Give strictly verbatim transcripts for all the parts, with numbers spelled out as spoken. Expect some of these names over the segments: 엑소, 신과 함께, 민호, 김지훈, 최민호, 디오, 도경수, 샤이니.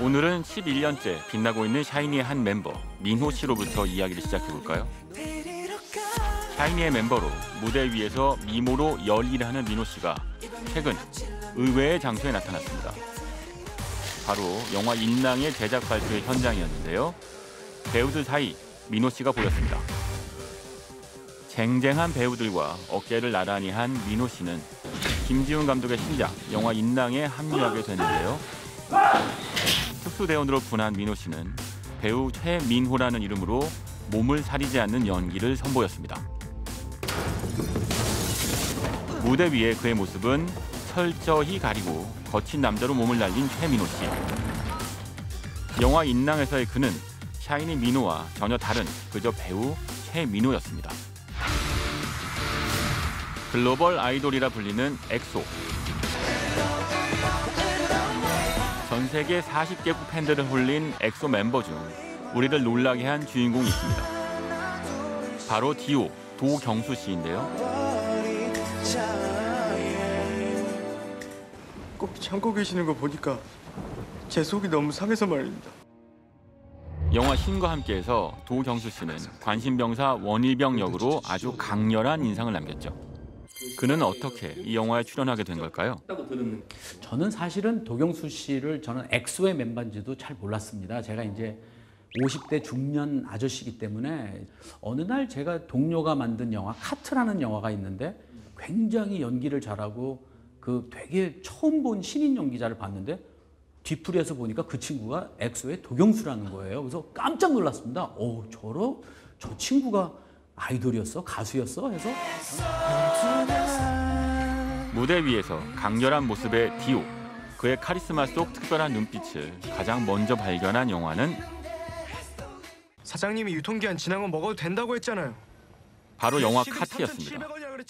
오늘은 십일 년째 빛나고 있는 샤이니의 한 멤버 민호 씨로부터 이야기를 시작해볼까요? 샤이니의 멤버로 무대 위에서 미모로 열일을 하는 민호 씨가 최근 의외의 장소에 나타났습니다. 바로 영화 인랑의 제작 발표의 현장이었는데요. 배우들 사이 민호 씨가 보였습니다. 쟁쟁한 배우들과 어깨를 나란히 한 민호 씨는 김지훈 감독의 신작 영화 인랑에 합류하게 됐는데요. 특수대원으로 분한 민호 씨는 배우 최민호라는 이름으로 몸을 사리지 않는 연기를 선보였습니다. 무대 위에 그의 모습은 철저히 가리고 거친 남자로 몸을 날린 최민호 씨. 영화 인랑에서의 그는 샤이니 민호와 전혀 다른 그저 배우 최민호였습니다. 글로벌 아이돌이라 불리는 엑소. 전 세계 사십 개국 팬들을 홀린 엑소 멤버 중 우리를 놀라게 한 주인공이 있습니다. 바로 디오, 도경수 씨인데요. 꼭 참고 계시는 거 보니까 제 속이 너무 상해서 말입니다. 영화 신과 함께에서 도경수 씨는 관심병사 원희병 역으로 아주 강렬한 인상을 남겼죠. 그는 어떻게 이 영화에 출연하게 된 걸까요? 저는 사실은 도경수 씨를 저는 엑소의 멤버인지도 잘 몰랐습니다. 제가 이제 오십 대 중년 아저씨이기 때문에 어느 날 제가 동료가 만든 영화 카트라는 영화가 있는데 굉장히 연기를 잘하고 그 되게 처음 본 신인 연기자를 봤는데 뒤풀이에서 보니까 그 친구가 엑소의 도경수라는 거예요. 그래서 깜짝 놀랐습니다. 어, 저러? 저 친구가 아이돌이었어? 가수였어? 해서 무대 위에서 강렬한 모습의 디오, 그의 카리스마 속 특별한 눈빛을 가장 먼저 발견한 영화는 사장님이 유통기한 지난 건 먹어도 된다고 했잖아요. 바로 영화 카트였습니다.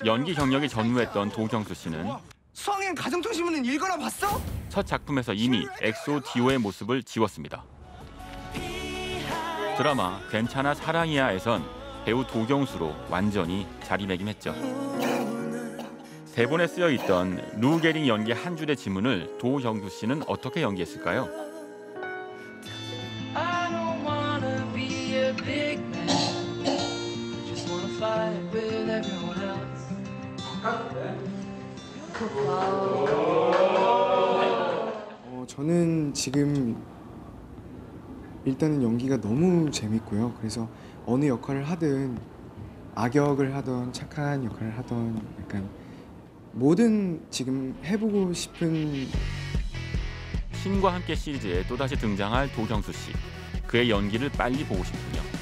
연기 경력이 전무했던 도경수 씨는 수학여행 가정통신문은 읽어라 봤어? 첫 작품에서 이미 엑소 디오의 모습을 지웠습니다. 드라마 괜찮아 사랑이야에선 배우 도경수로 완전히 자리매김했죠. 대본에 쓰여 있던 루 게링 연기 한 줄의 지문을 도경수 씨는 어떻게 연기했을까요? 어, 저는 지금 일단은 연기가 너무 재밌고요. 그래서 어느 역할을 하든 악역을 하던 착한 역할을 하던 약간 뭐든 지금 해보고 싶은. 신과 함께 시리즈에 또다시 등장할 도경수 씨. 그의 연기를 빨리 보고 싶군요.